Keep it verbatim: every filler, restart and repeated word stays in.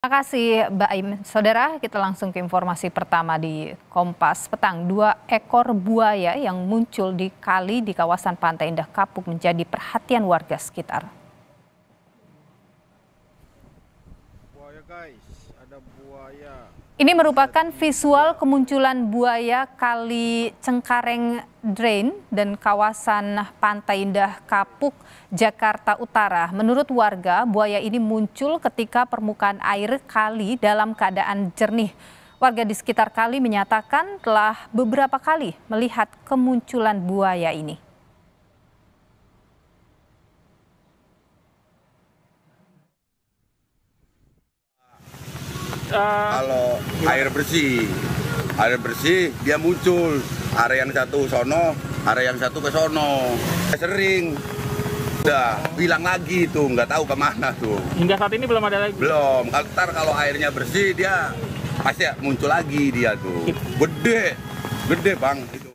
Terima kasih Mbak Aim. Saudara, kita langsung ke informasi pertama di Kompas Petang. Dua ekor buaya yang muncul di kali di kawasan Pantai Indah Kapuk menjadi perhatian warga sekitar. Buaya guys, ada buaya. Ini merupakan visual kemunculan buaya Kali Cengkareng Drain dan kawasan Pantai Indah Kapuk, Jakarta Utara. Menurut warga, buaya ini muncul ketika permukaan air kali dalam keadaan jernih. Warga di sekitar kali menyatakan telah beberapa kali melihat kemunculan buaya ini. Kalau air bersih, air bersih dia muncul. Area yang satu sono, area yang satu ke sono. Sering, udah bilang lagi tuh, nggak tahu kemana tuh. Hingga saat ini belum ada lagi. Belum. Ntar kalau airnya bersih dia pasti muncul lagi dia tuh. Gede, gede bang.